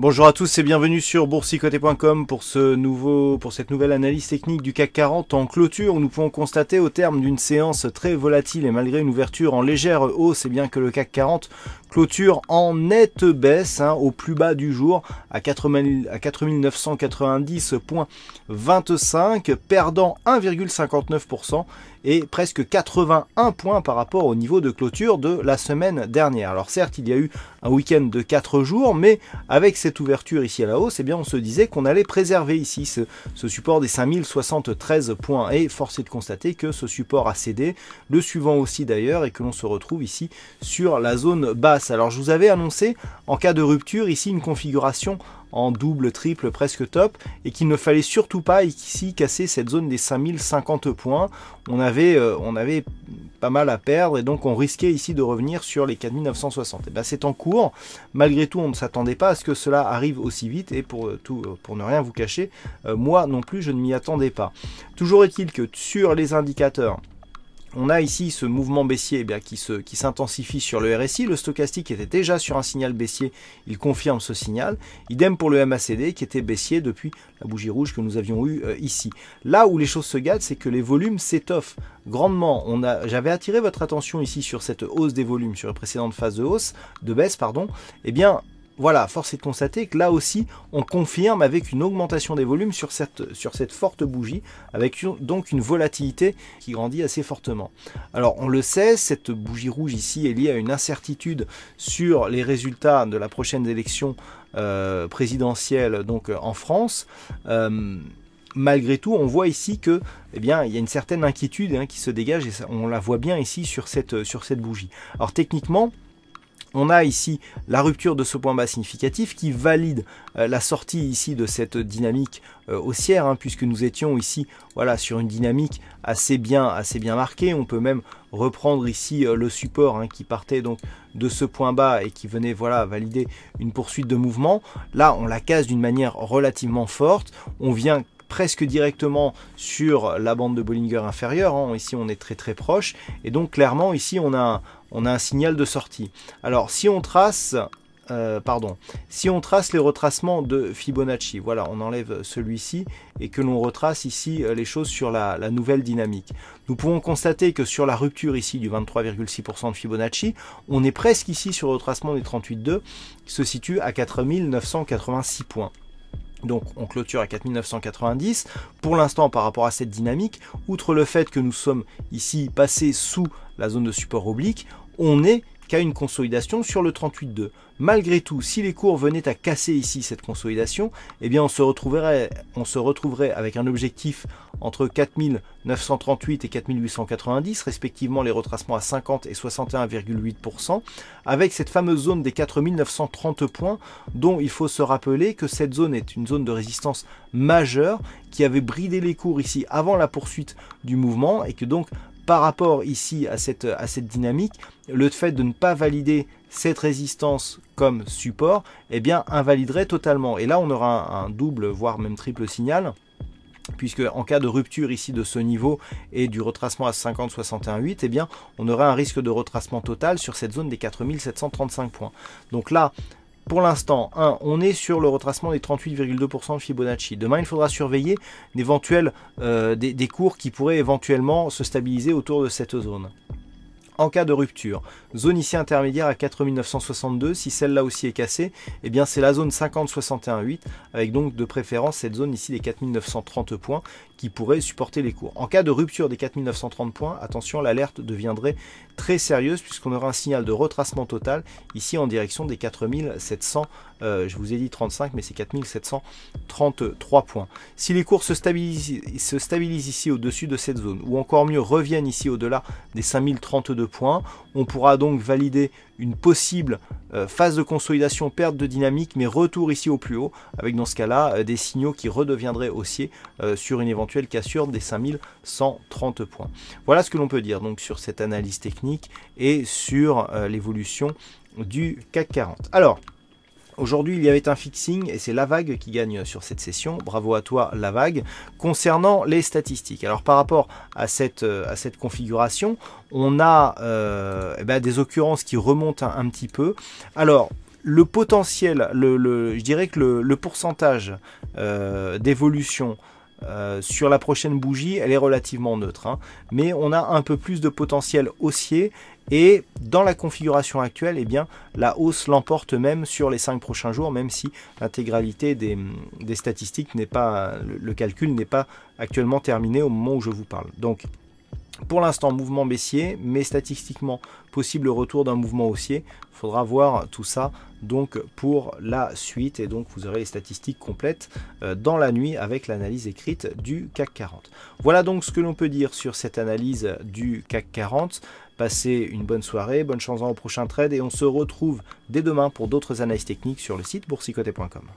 Bonjour à tous et bienvenue sur boursikoter.com pour cette nouvelle analyse technique du CAC 40 en clôture. Nous pouvons constater au terme d'une séance très volatile et malgré une ouverture en légère hausse, et bien que le CAC 40 clôture en nette baisse au plus bas du jour à 4990,25, perdant 1,59% et presque 81 points par rapport au niveau de clôture de la semaine dernière. Alors certes, il y a eu un week-end de 4 jours, mais avec cette ouverture ici à la hausse, eh bien on se disait qu'on allait préserver ici ce support des 5073 points. Et force est de constater que ce support a cédé, le suivant aussi d'ailleurs, et que l'on se retrouve ici sur la zone basse. Alors je vous avais annoncé en cas de rupture ici une configuration en double, triple, presque top, et qu'il ne fallait surtout pas ici casser cette zone des 5050 points. On avait pas mal à perdre et donc on risquait ici de revenir sur les 4960. Et ben c'est en cours. Malgré tout, on ne s'attendait pas à ce que cela arrive aussi vite, et pour ne rien vous cacher, moi non plus je ne m'y attendais pas. Toujours est-il que sur les indicateurs, on a ici ce mouvement baissier qui s'intensifie sur le RSI. Le stochastique était déjà sur un signal baissier, il confirme ce signal. Idem pour le MACD qui était baissier depuis la bougie rouge que nous avions eue ici. Là où les choses se gâtent, c'est que les volumes s'étoffent grandement. J'avais attiré votre attention ici sur cette hausse des volumes, sur les précédentes phases de baisse. Eh bien, voilà, force est de constater que là aussi, on confirme avec une augmentation des volumes sur cette forte bougie, avec donc une volatilité qui grandit assez fortement. Alors, on le sait, cette bougie rouge ici est liée à une incertitude sur les résultats de la prochaine élection présidentielle donc en France. Malgré tout, on voit ici que, eh bien, il y a une certaine inquiétude qui se dégage, et on la voit bien ici sur cette bougie. Alors, techniquement, on a ici la rupture de ce point bas significatif qui valide la sortie ici de cette dynamique haussière, puisque nous étions ici sur une dynamique assez bien marquée. On peut même reprendre ici le support qui partait donc de ce point bas et qui venait valider une poursuite de mouvement. Là, on la casse d'une manière relativement forte. On vient presque directement sur la bande de Bollinger inférieure, ici on est très proche, et donc clairement ici on a un signal de sortie. Alors si on trace si on trace les retracements de Fibonacci, on enlève celui-ci et que l'on retrace ici les choses sur la nouvelle dynamique, nous pouvons constater que sur la rupture ici du 23,6% de Fibonacci, on est presque ici sur le retracement des 38,2 qui se situe à 4986 points. Donc on clôture à 4990. Pour l'instant, par rapport à cette dynamique, outre le fait que nous sommes ici passés sous la zone de support oblique, on n'est qu'à une consolidation sur le 38,2. Malgré tout, si les cours venaient à casser ici cette consolidation, eh bien on se retrouverait avec un objectif entre 4938 et 4890, respectivement les retracements à 50 et 61,8%, avec cette fameuse zone des 4930 points, dont il faut se rappeler que cette zone est une zone de résistance majeure qui avait bridé les cours ici avant la poursuite du mouvement, et que donc par rapport ici à cette dynamique, le fait de ne pas valider cette résistance comme support, eh bien, invaliderait totalement. Et là, on aura un double, voire même triple signal, puisque en cas de rupture ici de ce niveau et du retracement à 50,61,8, eh bien, on aura un risque de retracement total sur cette zone des 4735 points. Donc là, pour l'instant, on est sur le retracement des 38,2% de Fibonacci. Demain, il faudra surveiller des cours qui pourraient éventuellement se stabiliser autour de cette zone. En cas de rupture, zone ici intermédiaire à 4962, si celle-là aussi est cassée, eh bien c'est la zone 50,61,8, avec donc de préférence cette zone ici des 4930 points qui pourrait supporter les cours. En cas de rupture des 4930 points, attention, l'alerte deviendrait très sérieuse puisqu'on aura un signal de retracement total ici en direction des 4700, je vous ai dit 35, mais c'est 4733 points. Si les cours se stabilisent ici au-dessus de cette zone, ou encore mieux reviennent ici au-delà des 5032 points, on pourra donc valider une possible phase de consolidation, perte de dynamique, mais retour ici au plus haut, avec dans ce cas-là des signaux qui redeviendraient haussiers sur une éventuelle cassure des 5130 points. Voilà ce que l'on peut dire donc sur cette analyse technique et sur l'évolution du CAC 40. Alors, aujourd'hui, il y avait un fixing et c'est la vague qui gagne sur cette session. Bravo à toi, la vague. Concernant les statistiques, alors par rapport à cette configuration, on a des occurrences qui remontent un petit peu. Alors, le potentiel, je dirais que le pourcentage d'évolution sur la prochaine bougie, elle est relativement neutre, hein, mais on a un peu plus de potentiel haussier. Et dans la configuration actuelle, eh bien, la hausse l'emporte même sur les 5 prochains jours, même si l'intégralité des statistiques n'est pas, le calcul n'est pas actuellement terminé au moment où je vous parle. Donc, pour l'instant, mouvement baissier, mais statistiquement possible retour d'un mouvement haussier. Il faudra voir tout ça donc pour la suite, et donc vous aurez les statistiques complètes dans la nuit avec l'analyse écrite du CAC 40. Voilà donc ce que l'on peut dire sur cette analyse du CAC 40. Passez une bonne soirée, bonne chance dans vos prochains trades, et on se retrouve dès demain pour d'autres analyses techniques sur le site boursikoter.com.